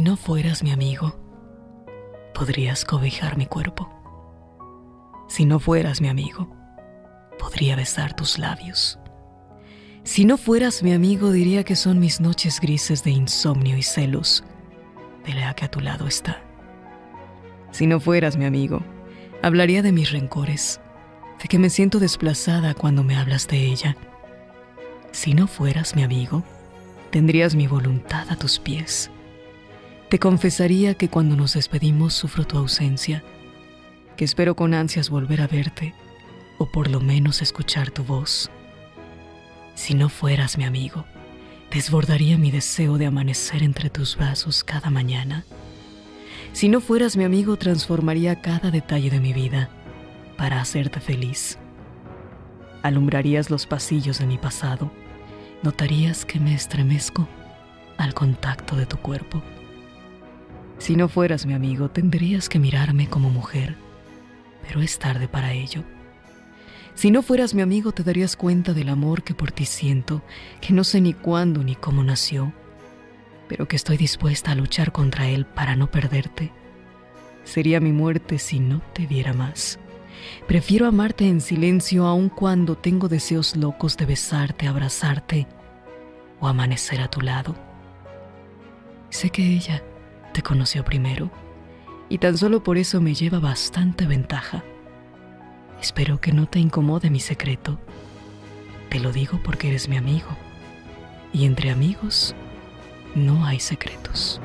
si no fueras mi amigo, podrías cobijar mi cuerpo. Si no fueras mi amigo, podría besar tus labios. Si no fueras mi amigo, diría que son mis noches grises de insomnio y celos de la que a tu lado está. Si no fueras mi amigo, hablaría de mis rencores, de que me siento desplazada cuando me hablas de ella. Si no fueras mi amigo, tendrías mi voluntad a tus pies. Te confesaría que cuando nos despedimos sufro tu ausencia, que espero con ansias volver a verte o por lo menos escuchar tu voz. Si no fueras mi amigo, desbordaría mi deseo de amanecer entre tus brazos cada mañana. Si no fueras mi amigo, transformaría cada detalle de mi vida para hacerte feliz. Alumbrarías los pasillos de mi pasado. Notarías que me estremezco al contacto de tu cuerpo. Si no fueras mi amigo, tendrías que mirarme como mujer, pero es tarde para ello. Si no fueras mi amigo, te darías cuenta del amor que por ti siento, que no sé ni cuándo ni cómo nació, pero que estoy dispuesta a luchar contra él para no perderte. Sería mi muerte si no te viera más. Prefiero amarte en silencio, aun cuando tengo deseos locos de besarte, abrazarte o amanecer a tu lado. Sé que ella te conoció primero y tan solo por eso me lleva bastante ventaja. Espero que no te incomode mi secreto. Te lo digo porque eres mi amigo. Y entre amigos no hay secretos.